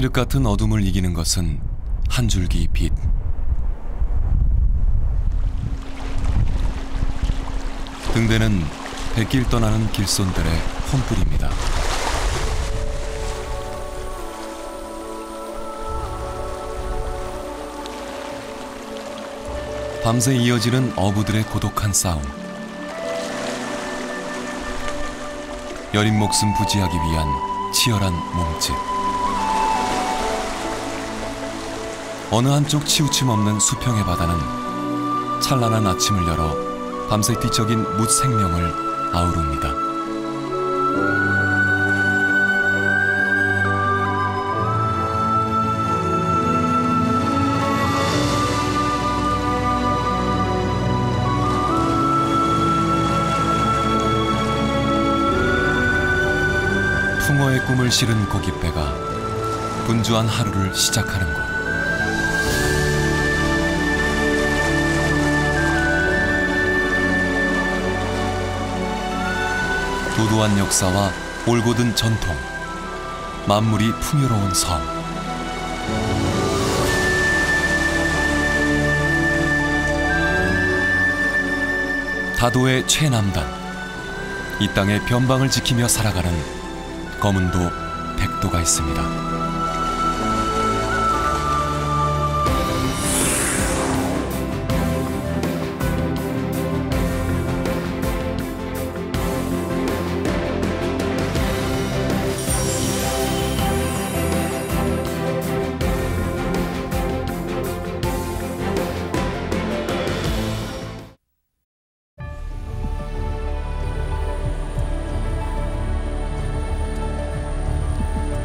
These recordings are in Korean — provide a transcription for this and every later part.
칠흑 같은 어둠을 이기는 것은 한 줄기 빛. 등대는 백길 떠나는 길손들의 혼뿔입니다. 밤새 이어지는 어부들의 고독한 싸움. 여린 목숨 부지하기 위한 치열한 몸짓. 어느 한쪽 치우침 없는 수평의 바다는 찬란한 아침을 열어 밤새 뒤척인 뭇 생명을 아우릅니다. 풍어의 꿈을 실은 고깃배가 분주한 하루를 시작하는 곳. 고도한 역사와 올곧은 전통, 만물이 풍요로운 섬. 다도의 최남단, 이 땅의 변방을 지키며 살아가는 거문도 백도가 있습니다.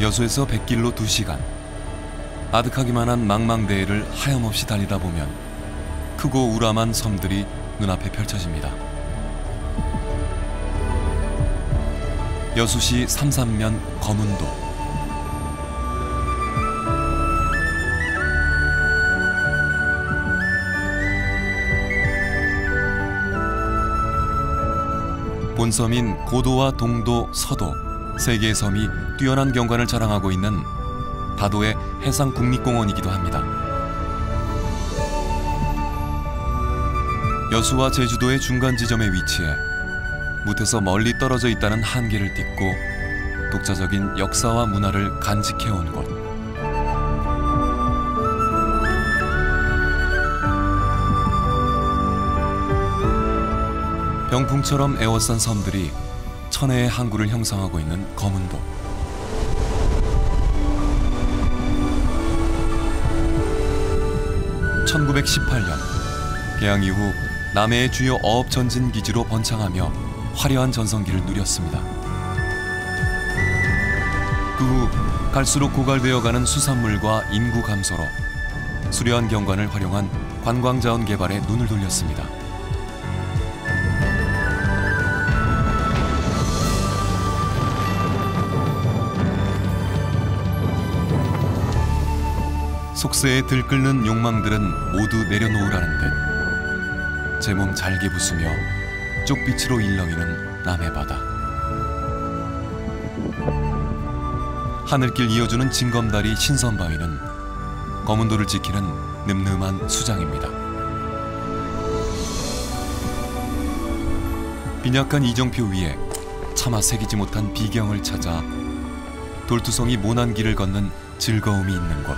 여수에서 백길로 2시간, 아득하기만 한 망망대해를 하염없이 달리다 보면 크고 우람한 섬들이 눈앞에 펼쳐집니다. 여수시 삼산면 거문도. 본섬인 고도와 동도, 서도 세 개의 섬이 뛰어난 경관을 자랑하고 있는 다도의 해상국립공원이기도 합니다. 여수와 제주도의 중간 지점에 위치해 뭇에서 멀리 떨어져 있다는 한계를 딛고 독자적인 역사와 문화를 간직해온 곳. 병풍처럼 에워싼 섬들이 천혜의 항구를 형성하고 있는 거문도. (1918년) 개항 이후 남해의 주요 어업 전진 기지로 번창하며 화려한 전성기를 누렸습니다. 그 후 갈수록 고갈되어가는 수산물과 인구 감소로 수려한 경관을 활용한 관광 자원 개발에 눈을 돌렸습니다. 속세에 들끓는 욕망들은 모두 내려놓으라는 듯 제 몸 잘게 부수며 쪽빛으로 일렁이는 남해바다. 하늘길 이어주는 진검다리 신선바위는 거문도를 지키는 늠름한 수장입니다. 빈약한 이정표 위에 차마 새기지 못한 비경을 찾아 돌투성이 모난 길을 걷는 즐거움이 있는 곳.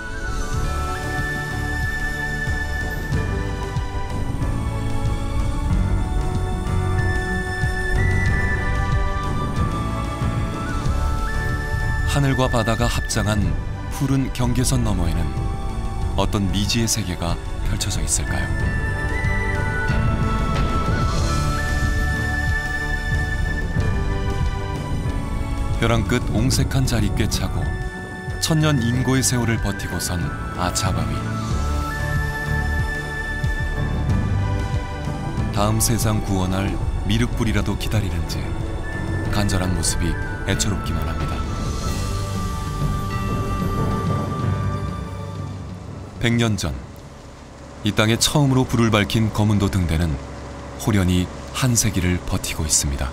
하늘과 바다가 합장한 푸른 경계선 너머에는 어떤 미지의 세계가 펼쳐져 있을까요? 벼랑 끝 옹색한 자리 꿰차고 천년 인고의 세월을 버티고 선 아차바위. 다음 세상 구원할 미륵불이라도 기다리는지 간절한 모습이 애처롭기만 합니다. 100년 전, 이 땅에 처음으로 불을 밝힌 거문도 등대는 호련히 한 세기를 버티고 있습니다.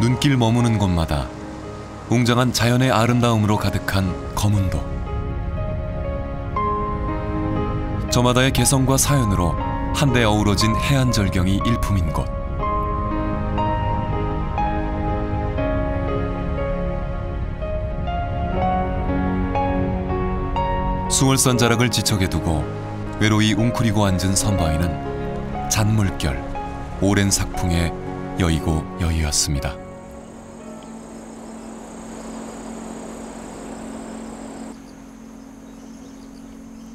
눈길 머무는 곳마다 웅장한 자연의 아름다움으로 가득한 거문도. 저마다의 개성과 사연으로 한데 어우러진 해안 절경이 일품인 곳. 수월산 자락을 지척에 두고 외로이 웅크리고 앉은 선바위는 잔물결, 오랜 삭풍의 여의고 여의였습니다.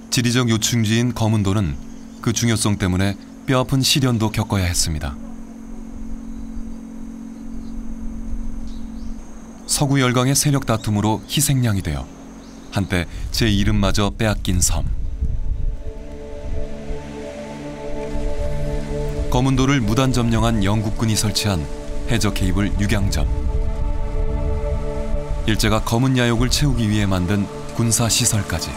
지리적 요충지인 거문도는 그 중요성 때문에 뼈아픈 시련도 겪어야 했습니다. 서구 열강의 세력 다툼으로 희생양이 되어 한때 제 이름마저 빼앗긴 섬. 거문도를 무단 점령한 영국군이 설치한 해저 케이블 육양점. 일제가 검은 야욕을 채우기 위해 만든 군사시설까지.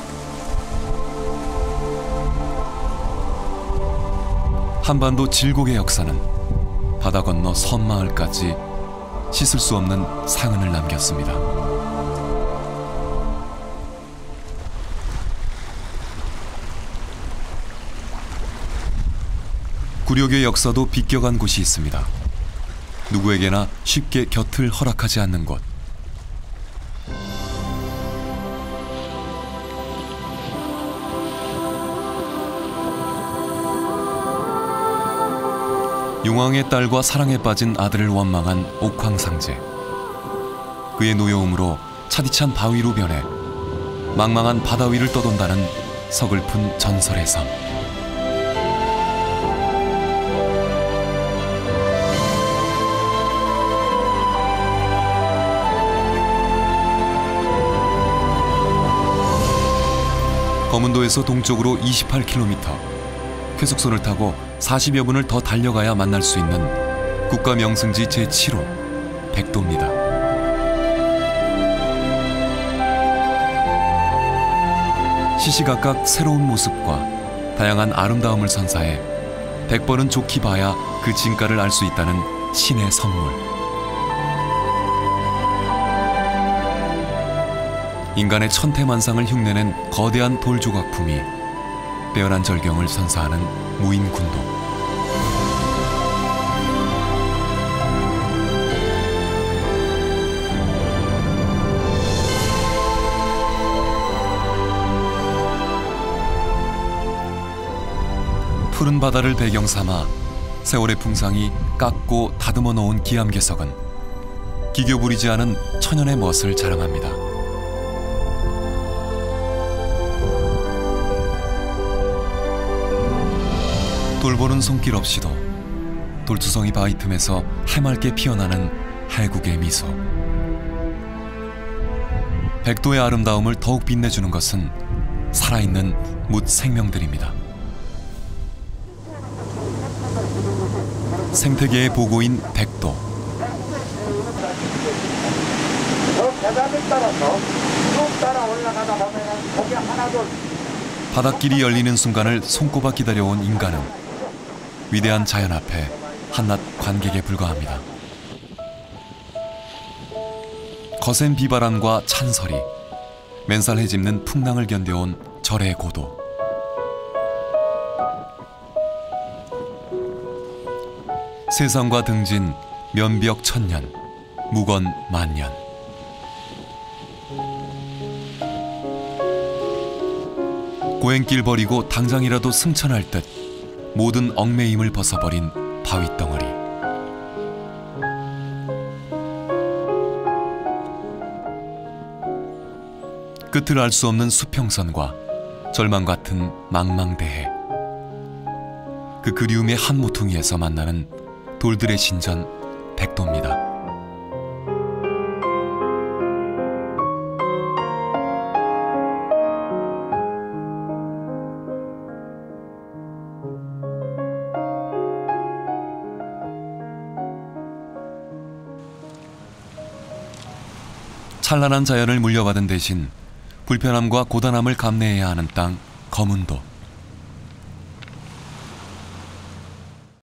한반도 질곡의 역사는 바다 건너 섬마을까지 씻을 수 없는 상흔을 남겼습니다. 구력의 역사도 비껴간 곳이 있습니다. 누구에게나 쉽게 곁을 허락하지 않는 곳. 용왕의 딸과 사랑에 빠진 아들을 원망한 옥황상제. 그의 노여움으로 차디찬 바위로 변해 망망한 바다 위를 떠돈다는 서글픈 전설의 섬. 거문도에서 동쪽으로 28km, 쾌속선을 타고 40여 분을 더 달려가야 만날 수 있는 국가명승지 제7호 백도입니다. 시시각각 새로운 모습과 다양한 아름다움을 선사해 100번은 좋게 봐야 그 진가를 알 수 있다는 신의 선물. 인간의 천태만상을 흉내낸 거대한 돌 조각품이 빼어난 절경을 선사하는 무인군도. 푸른 바다를 배경 삼아 세월의 풍상이 깎고 다듬어 놓은 기암괴석은 기교 부리지 않은 천연의 멋을 자랑합니다. 돌보는 손길 없이도 돌투성이 바위 틈에서 해맑게 피어나는 해국의 미소. 백도의 아름다움을 더욱 빛내주는 것은 살아있는 뭇 생명들입니다. 생태계의 보고인 백도. 바닷길이 열리는 순간을 손꼽아 기다려온 인간은 위대한 자연 앞에 한낱 관객에 불과합니다. 거센 비바람과 찬설이 맨살 헤집는 풍랑을 견뎌온 절의 고도. 세상과 등진 면벽 천년, 무건 만년. 고행길 버리고 당장이라도 승천할 듯 모든 얽매임을 벗어버린 바위덩어리. 끝을 알 수 없는 수평선과 절망 같은 망망대해. 그 그리움의 한 모퉁이에서 만나는 돌들의 신전 백도입니다. 찬란한 자연을 물려받은 대신 불편함과 고단함을 감내해야 하는 땅 거문도.